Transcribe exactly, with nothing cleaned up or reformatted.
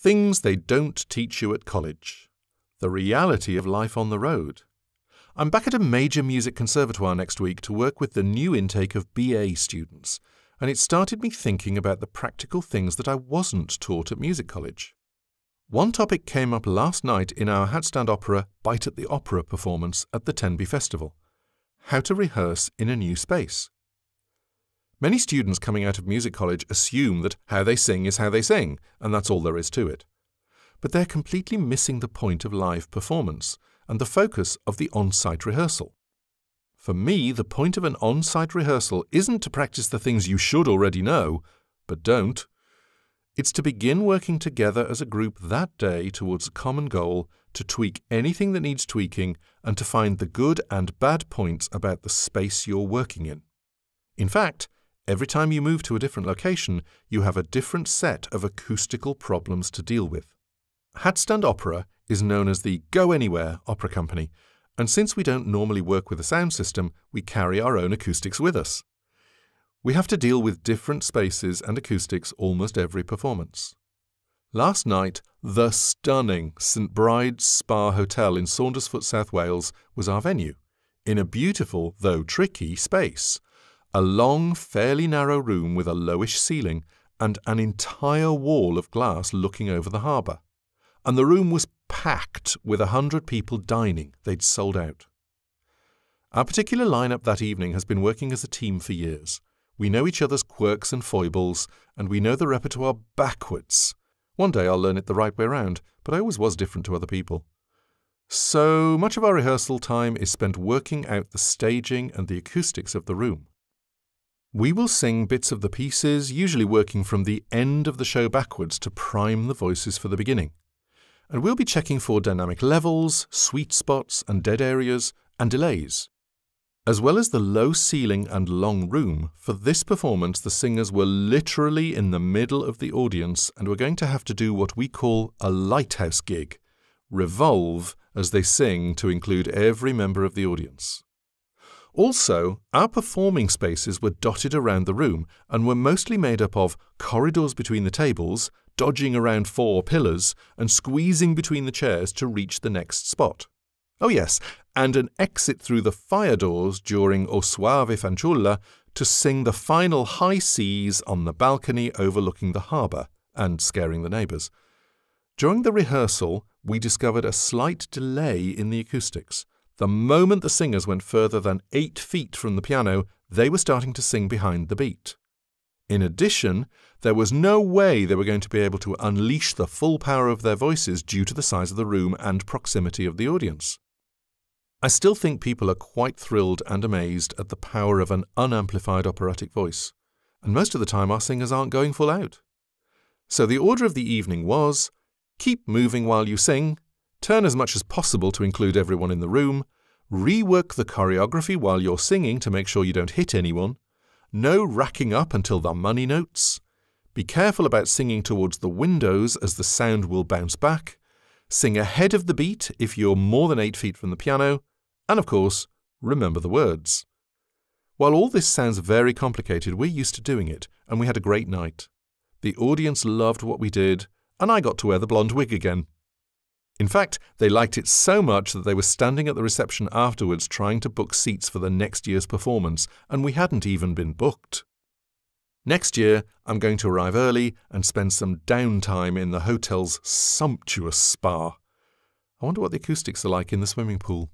Things they don't teach you at college. The reality of life on the road. I'm back at a major music conservatoire next week to work with the new intake of B A students, and it started me thinking about the practical things that I wasn't taught at music college. One topic came up last night in our Hatstand Opera Bite at the Opera performance at the Tenby Festival. How to rehearse in a new space. Many students coming out of music college assume that how they sing is how they sing, and that's all there is to it. But they're completely missing the point of live performance and the focus of the on-site rehearsal. For me, the point of an on-site rehearsal isn't to practice the things you should already know, but don't. It's to begin working together as a group that day towards a common goal, to tweak anything that needs tweaking, and to find the good and bad points about the space you're working in. In fact, every time you move to a different location, you have a different set of acoustical problems to deal with. Hatstand Opera is known as the Go Anywhere Opera Company, and since we don't normally work with a sound system, we carry our own acoustics with us. We have to deal with different spaces and acoustics almost every performance. Last night, the stunning St Bride's Spa Hotel in Saundersfoot, South Wales, was our venue, in a beautiful, though tricky, space. A long, fairly narrow room with a lowish ceiling and an entire wall of glass looking over the harbour. And the room was packed with a hundred people dining. They'd sold out. Our particular lineup that evening has been working as a team for years. We know each other's quirks and foibles, and we know the repertoire backwards. One day I'll learn it the right way around, but I always was different to other people. So much of our rehearsal time is spent working out the staging and the acoustics of the room. We will sing bits of the pieces, usually working from the end of the show backwards to prime the voices for the beginning. And we'll be checking for dynamic levels, sweet spots and dead areas, and delays. As well as the low ceiling and long room, for this performance the singers were literally in the middle of the audience and were going to have to do what we call a lighthouse gig, revolve as they sing to include every member of the audience. Also, our performing spaces were dotted around the room and were mostly made up of corridors between the tables, dodging around four pillars and squeezing between the chairs to reach the next spot. Oh yes, and an exit through the fire doors during O Soave Fanciulla to sing the final high seas on the balcony overlooking the harbour and scaring the neighbours. During the rehearsal, we discovered a slight delay in the acoustics. The moment the singers went further than eight feet from the piano, they were starting to sing behind the beat. In addition, there was no way they were going to be able to unleash the full power of their voices due to the size of the room and proximity of the audience. I still think people are quite thrilled and amazed at the power of an unamplified operatic voice, and most of the time our singers aren't going full out. So the order of the evening was, keep moving while you sing, turn as much as possible to include everyone in the room, rework the choreography while you're singing to make sure you don't hit anyone, no racking up until the money notes, be careful about singing towards the windows as the sound will bounce back, sing ahead of the beat if you're more than eight feet from the piano, and of course, remember the words. While all this sounds very complicated, we're used to doing it, and we had a great night. The audience loved what we did, and I got to wear the blonde wig again. In fact, they liked it so much that they were standing at the reception afterwards trying to book seats for the next year's performance, and we hadn't even been booked. Next year, I'm going to arrive early and spend some downtime in the hotel's sumptuous spa. I wonder what the acoustics are like in the swimming pool.